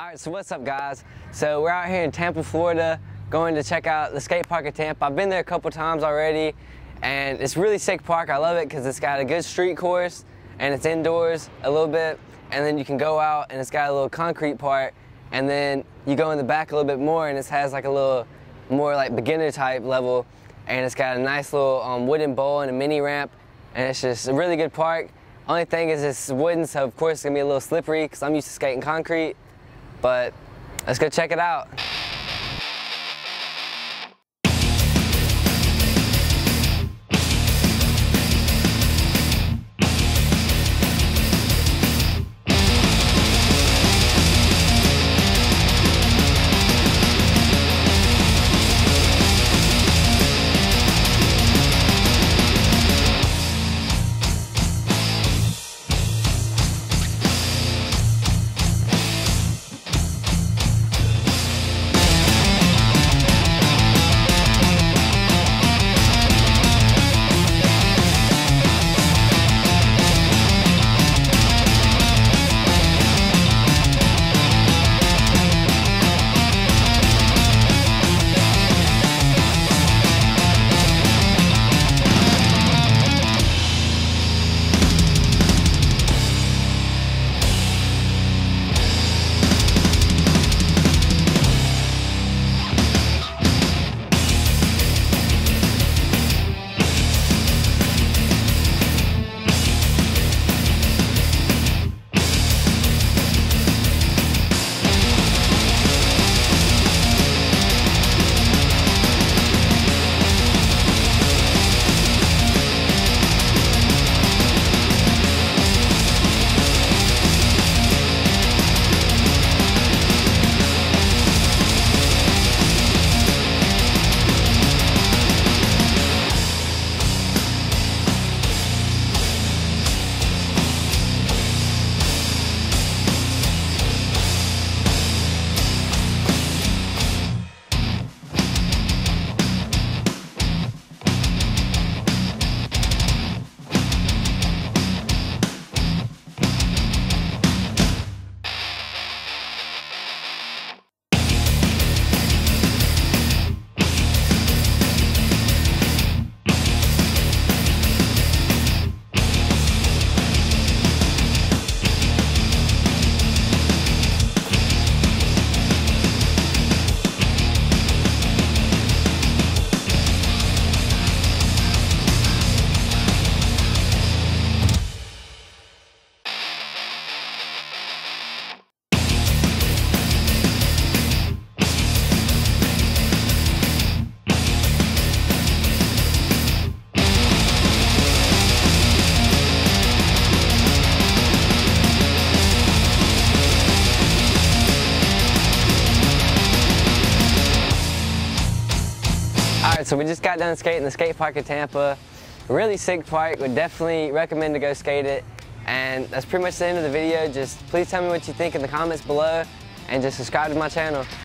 All right, so what's up, guys? So we're out here in Tampa, Florida, going to check out the Skatepark of Tampa. I've been there a couple times already, and it's really sick park. I love it because it's got a good street course, and it's indoors a little bit, and then you can go out, and it's got a little concrete part, and then you go in the back a little bit more, and it has like a little more like beginner type level, and it's got a nice little wooden bowl and a mini ramp, and it's just a really good park. Only thing is it's wooden, so of course it's gonna be a little slippery because I'm used to skating concrete. But let's go check it out. So we just got done skating the skate park of Tampa. Really sick park, would definitely recommend to go skate it. And that's pretty much the end of the video. Just please tell me what you think in the comments below and just subscribe to my channel.